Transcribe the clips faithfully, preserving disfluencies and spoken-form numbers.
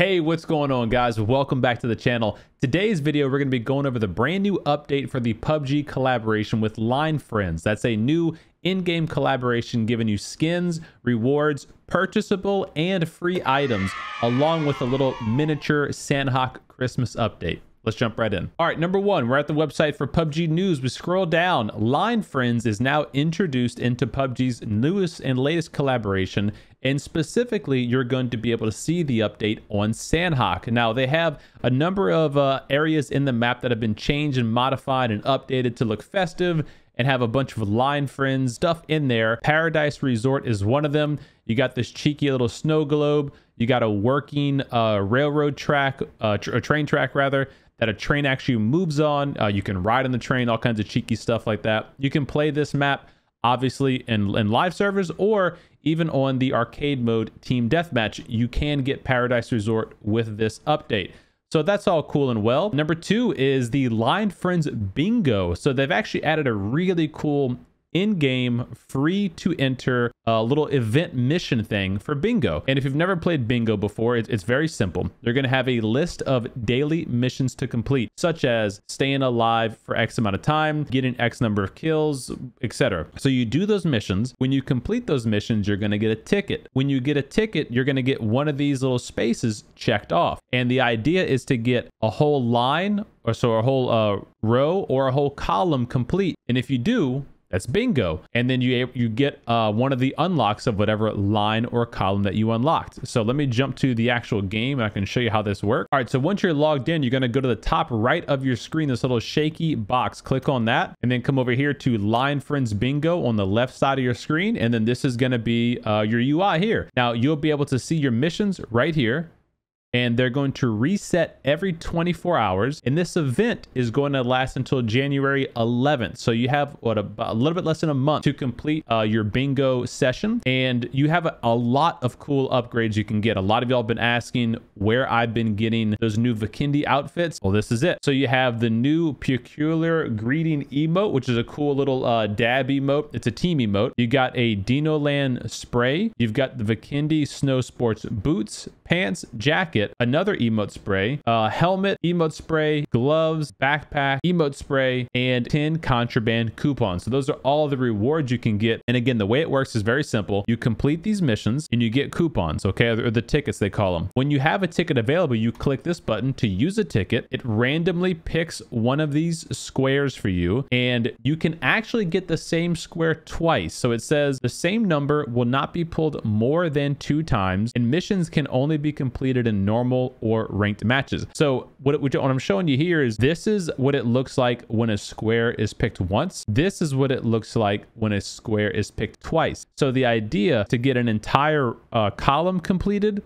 Hey, what's going on, guys? Welcome back to the channel. Today's video, we're going to be going over the brand new update for the P U B G collaboration with Line Friends. That's a new in-game collaboration giving you skins, rewards, purchasable, and free items, along with a little miniature Sanhok Christmas update. Let's jump right in. All right, number one, we're at the website for P U B G news. We scroll down. Line Friends is now introduced into P U B G's newest and latest collaboration, and specifically, you're going to be able to see the update on Sanhok. Now, they have a number of uh, areas in the map that have been changed and modified and updated to look festive and have a bunch of Line Friends stuff in there. Paradise Resort is one of them. You got this cheeky little snow globe. You got a working uh, railroad track, uh, tr a train track rather, that a train actually moves on. Uh, you can ride on the train, all kinds of cheeky stuff like that. You can play this map, obviously, in, in live servers, or even on the arcade mode team deathmatch. You can get Paradise Resort with this update. So that's all cool and well. Number two is the Line Friends Bingo. So they've actually added a really cool in-game free to enter uh, little event mission thing for bingo. And if you've never played bingo before, it's, it's very simple. They're going to have a list of daily missions to complete, such as staying alive for X amount of time, getting X number of kills, et cetera. So you do those missions. When you complete those missions, you're going to get a ticket. When you get a ticket, you're going to get one of these little spaces checked off. And the idea is to get a whole line or so a whole uh, row or a whole column complete. And if you do, that's bingo. And then you, you get uh, one of the unlocks of whatever line or column that you unlocked. So let me jump to the actual game and I can show you how this works. All right, so once you're logged in, you're gonna go to the top right of your screen, this little shaky box, click on that, and then come over here to Line Friends Bingo on the left side of your screen. And then this is gonna be uh, your U I here. Now you'll be able to see your missions right here, and they're going to reset every twenty-four hours. And this event is going to last until January eleventh. So you have what a, a little bit less than a month to complete uh, your bingo session. And you have a, a lot of cool upgrades you can get. A lot of y'all been asking where I've been getting those new Vikendi outfits. Well, this is it. So you have the new Peculiar Greeting Emote, which is a cool little uh, dab emote. It's a team emote. You got a Dino Land Spray. You've got the Vikendi Snow Sports Boots, pants, jacket, another emote spray, uh, helmet, emote spray, gloves, backpack, emote spray, and ten contraband coupons. So those are all the rewards you can get. And again, the way it works is very simple. You complete these missions and you get coupons, okay, or the tickets they call them. When you have a ticket available, you click this button to use a ticket. It randomly picks one of these squares for you, and you can actually get the same square twice. So it says the same number will not be pulled more than two times, and missions can only be completed in normal or ranked matches. So what, it, what I'm showing you here is this is what it looks like when a square is picked once. This is what it looks like when a square is picked twice. So the idea to get an entire uh, column completed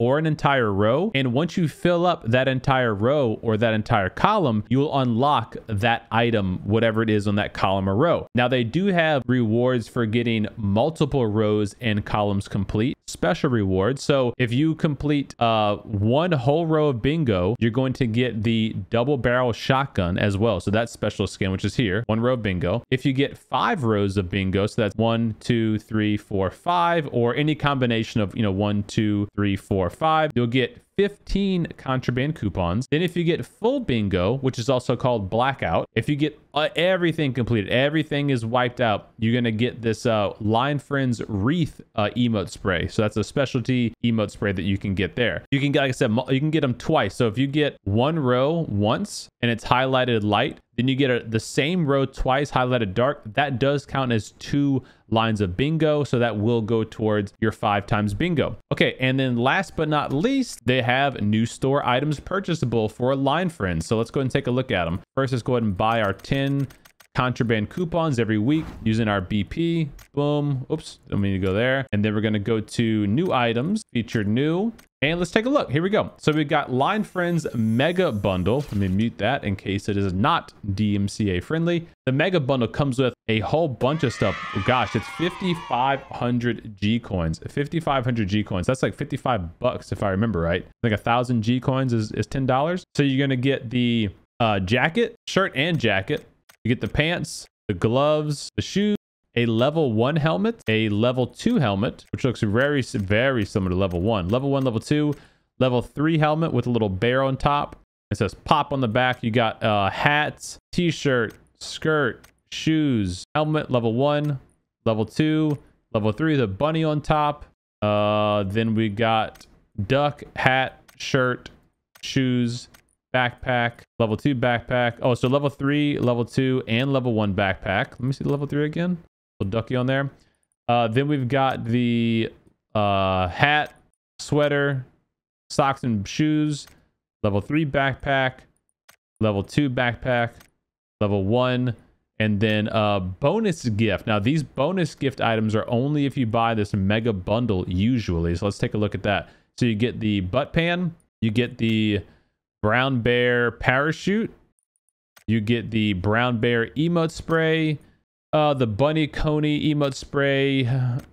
or an entire row, and once you fill up that entire row or that entire column, you will unlock that item, whatever it is on that column or row. Now they do have rewards for getting multiple rows and columns complete, special rewards. So if you complete uh, one whole row of bingo, you're going to get the double barrel shotgun as well. So that's special skin, which is here, one row of bingo. If you get five rows of bingo, so that's one, two, three, four, five, or any combination of, you know, one, two, three, four, or five, you'll get fifteen contraband coupons. Then if you get full bingo, which is also called blackout, if you get uh, everything completed, everything is wiped out, you're going to get this uh, Line Friends Wreath uh, emote spray. So that's a specialty emote spray that you can get there. You can get, like I said, you can get them twice. So if you get one row once and it's highlighted light, then you get a, the same row twice, highlighted dark. That does count as two lines of bingo. So that will go towards your five times bingo. Okay. And then last but not least, they have new store items purchasable for Line Friends. So let's go ahead and take a look at them. First, let's go ahead and buy our ten contraband coupons every week using our B P. Boom. Oops, I don't mean to go there. And then we're going to go to new items, featured new. And let's take a look. Here we go. So we've got Line Friends Mega Bundle. Let me mute that in case it is not D M C A friendly. The Mega Bundle comes with a whole bunch of stuff. Oh, gosh, it's fifty-five hundred G coins. fifty-five hundred G coins. That's like fifty-five bucks if I remember right. I think one thousand G coins is, is ten dollars. So you're going to get the uh, jacket, shirt and jacket. You get the pants, the gloves, the shoes, a level one helmet, a level two helmet, which looks very, very similar to level one. Level one, level two, level three helmet with a little bear on top. It says pop on the back. You got uh, hats, t-shirt, skirt, shoes, helmet, level one, level two, level three, the bunny on top. Uh, then we got duck, hat, shirt, shoes, backpack, level two backpack. Oh, so level three, level two, and level one backpack. Let me see the level three again. Little ducky on there. Uh, then we've got the uh, hat, sweater, socks and shoes, level three backpack, level two backpack, level one, and then a bonus gift. Now these bonus gift items are only if you buy this mega bundle usually. So let's take a look at that. So you get the butt pan, you get the brown bear parachute, you get the brown bear emote spray, Uh, the bunny coney emote spray,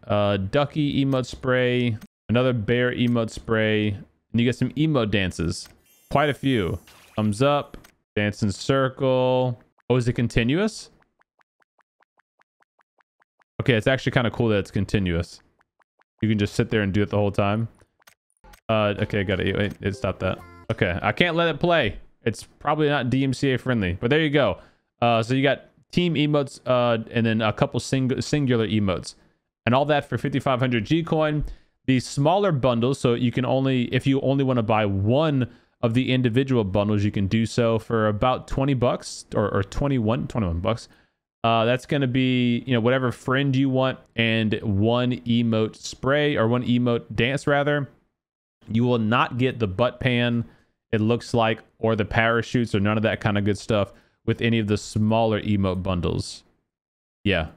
uh, ducky emote spray, another bear emote spray, and you get some emote dances. Quite a few. Thumbs up, dance in circle. Oh, is it continuous? Okay, it's actually kind of cool that it's continuous. You can just sit there and do it the whole time. Uh, okay, I gotta wait, it stopped that. Okay, I can't let it play. It's probably not D M C A friendly, but there you go. Uh, so you got team emotes, uh, and then a couple sing singular emotes, and all that for fifty-five hundred G coin. The smaller bundles, so you can only, if you only want to buy one of the individual bundles, you can do so for about twenty bucks or, or twenty-one bucks. Uh, that's going to be, you know, whatever friend you want and one emote spray or one emote dance rather. You will not get the butt pan, it looks like, or the parachutes or none of that kind of good stuff with any of the smaller emote bundles. Yeah.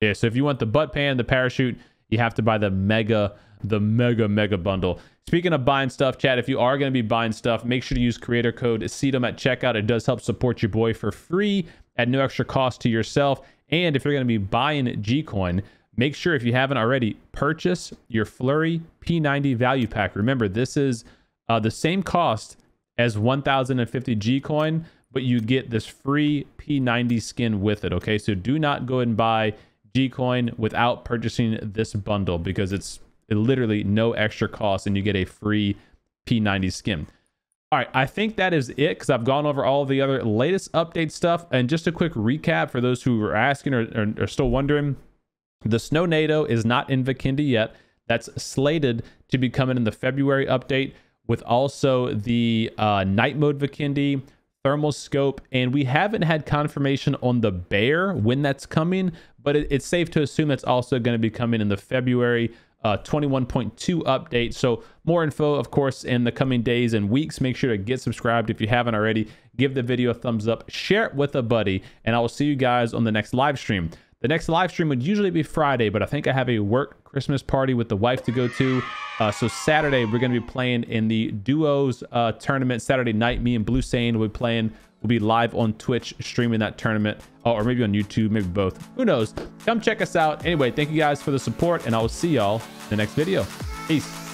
Yeah, so if you want the butt pan, the parachute, you have to buy the mega, the mega, mega bundle. Speaking of buying stuff, chat, if you are going to be buying stuff, make sure to use creator code C DOME at checkout. It does help support your boy for free at no extra cost to yourself. And if you're going to be buying G coin, make sure, if you haven't already, purchase your Flurry P ninety value pack. Remember, this is uh, the same cost as one thousand fifty G coin, but you get this free P ninety skin with it, okay? So do not go and buy G coin without purchasing this bundle, because it's literally no extra cost and you get a free P ninety skin. All right, I think that is it, because I've gone over all the other latest update stuff. And just a quick recap for those who are asking or, or are still wondering, the Snownado is not in Vikendi yet. That's slated to be coming in the February update, with also the uh, night mode Vikendi, thermal scope, and we haven't had confirmation on the bear when that's coming, but it, it's safe to assume that's also going to be coming in the February uh, twenty-one point two update. So more info, of course, in the coming days and weeks. Make sure to get subscribed if you haven't already. Give the video a thumbs up, share it with a buddy, and I will see you guys on the next live stream. The next live stream would usually be Friday, but I think I have a work Christmas party with the wife to go to. Uh, so Saturday, we're going to be playing in the duos uh, tournament. Saturday night, me and Blue Sane will be playing. We'll be live on Twitch streaming that tournament, uh, or maybe on YouTube, maybe both. Who knows? Come check us out. Anyway, thank you guys for the support, and I will see y'all in the next video. Peace.